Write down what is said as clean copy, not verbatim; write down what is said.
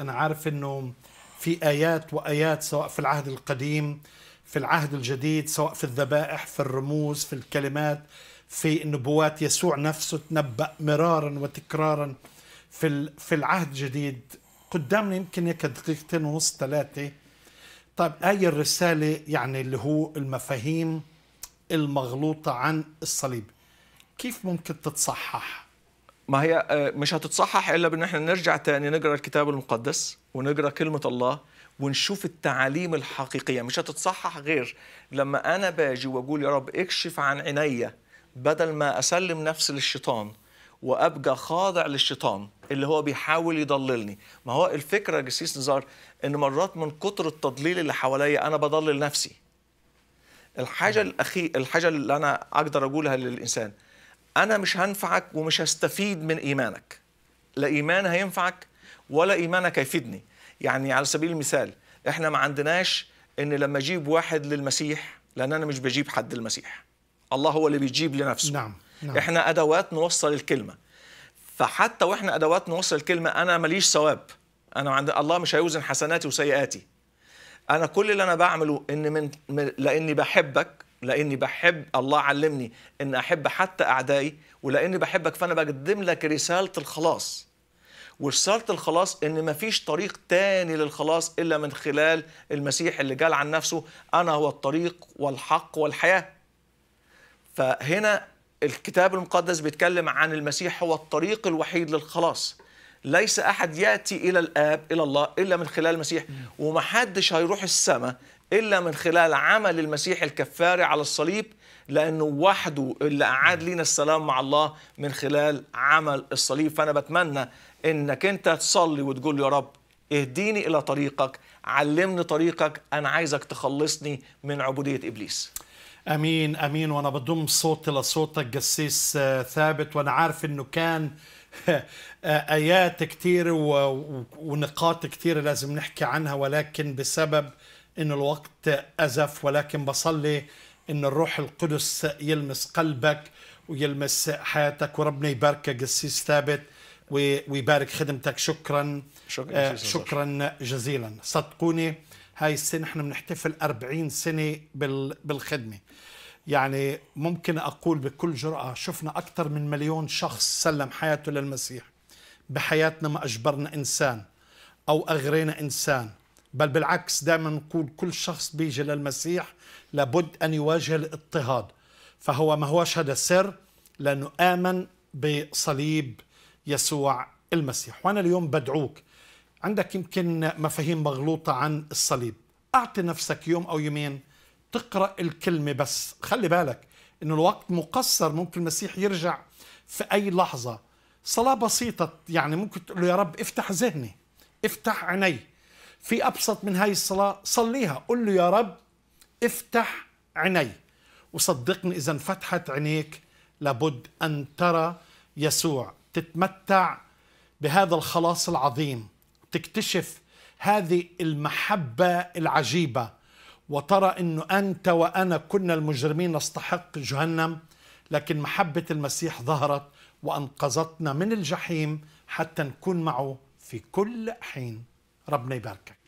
أنا عارف أنه في آيات وآيات سواء في العهد القديم في العهد الجديد، سواء في الذبائح في الرموز في الكلمات في النبوات، يسوع نفسه تنبأ مرارا وتكرارا في العهد الجديد. قدامنا يمكن هيك دقيقتين ونص ثلاثة. طيب هاي الرسالة يعني اللي هو المفاهيم المغلوطة عن الصليب كيف ممكن تتصحح؟ ما هي مش هتتصحح إلا بأن احنا نرجع تاني نقرأ الكتاب المقدس ونقرأ كلمة الله ونشوف التعاليم الحقيقية. مش هتتصحح غير لما أنا باجي وأقول يا رب اكشف عن عيني، بدل ما أسلم نفسي للشيطان وأبقى خاضع للشيطان اللي هو بيحاول يضللني. ما هو الفكرة قسيس نزار إن مرات من كتر التضليل اللي حواليا أنا بضلل نفسي. الحاجة اللي أنا أقدر أقولها للإنسان، أنا مش هنفعك ومش هستفيد من إيمانك، لا إيمان هينفعك ولا إيمانك هيفيدني. يعني على سبيل المثال إحنا ما عندناش إن لما أجيب واحد للمسيح، لأن أنا مش بجيب حد للمسيح، الله هو اللي بيجيب لنفسه. نعم. إحنا أدوات نوصل الكلمة، فحتى وإحنا أدوات نوصل الكلمة أنا ماليش ثواب، أنا عند الله مش هيوزن حسناتي وسيئاتي. أنا كل اللي أنا بعمله إن لأني بحبك، لأني بحب الله علمني إن أحب حتى أعدائي، ولأني بحبك فأنا بقدم لك رسالة الخلاص. ورسالة الخلاص إن مفيش طريق تاني للخلاص إلا من خلال المسيح اللي قال عن نفسه أنا هو الطريق والحق والحياة. فهنا الكتاب المقدس بيتكلم عن المسيح هو الطريق الوحيد للخلاص، ليس أحد يأتي إلى الآب إلى الله إلا من خلال المسيح، ومحدش هيروح السماء إلا من خلال عمل المسيح الكفاري على الصليب، لأنه وحده اللي أعاد لنا السلام مع الله من خلال عمل الصليب. فأنا بتمنى إنك أنت تصلي وتقول يا رب اهديني إلى طريقك، علمني طريقك، أنا عايزك تخلصني من عبودية إبليس. أمين أمين. وأنا بضم صوتي لصوتك قسيس ثابت، وأنا عارف إنه كان آيات كتير ونقاط كتير لازم نحكي عنها، ولكن بسبب إن الوقت أزف، ولكن بصلي إن الروح القدس يلمس قلبك ويلمس حياتك، وربنا يباركك قسيس ثابت ويبارك خدمتك. شكرا جزيلا. صدقوني هاي السنة احنا بنحتفل 40 سنة بالخدمة، يعني ممكن أقول بكل جرأة شفنا أكثر من 1,000,000 شخص سلم حياته للمسيح. بحياتنا ما أجبرنا إنسان أو أغرينا إنسان، بل بالعكس دائما نقول كل شخص بيجي للمسيح لابد أن يواجه الاضطهاد، فهو ما هوش هذا سر لأنه آمن بصليب يسوع المسيح. وأنا اليوم بدعوك عندك يمكن مفاهيم مغلوطة عن الصليب، أعطي نفسك يوم أو يومين تقرأ الكلمة، بس خلي بالك إنه الوقت مقصر، ممكن المسيح يرجع في أي لحظة. صلاة بسيطة يعني ممكن تقول له يا رب افتح ذهني افتح عيني. في أبسط من هاي الصلاة صليها، قل له يا رب افتح عيني، وصدقني إذا انفتحت عينيك لابد أن ترى يسوع، تتمتع بهذا الخلاص العظيم، تكتشف هذه المحبة العجيبة، وترى أنه أنت وأنا كنا المجرمين نستحق جهنم، لكن محبة المسيح ظهرت وأنقذتنا من الجحيم حتى نكون معه في كل حين. ربنا يباركك.